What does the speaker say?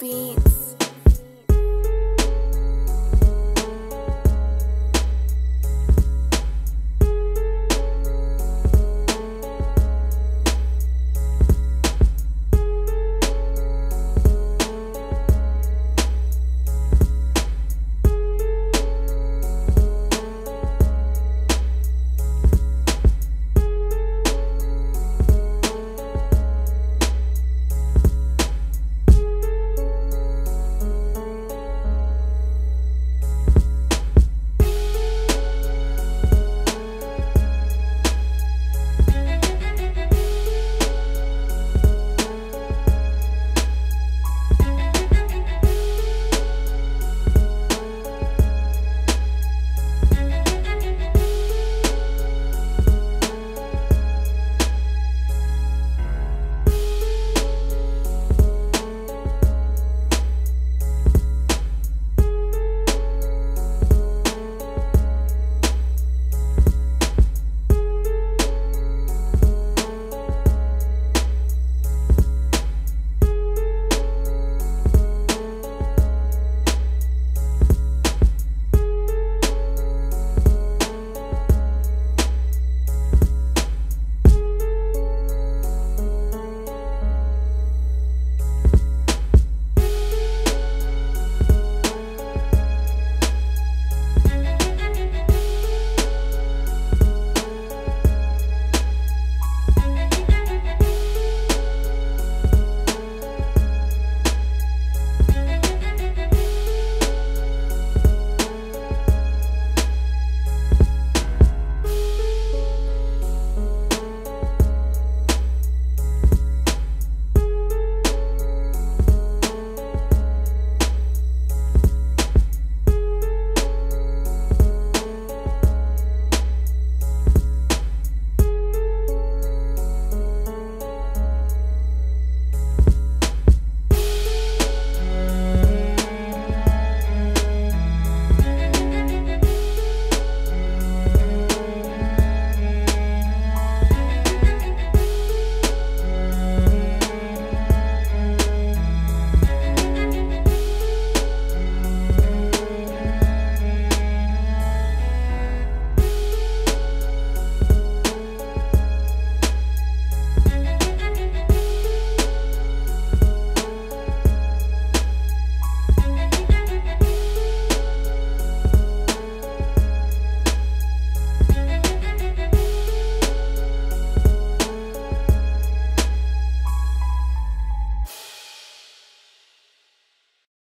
Tuby Beats.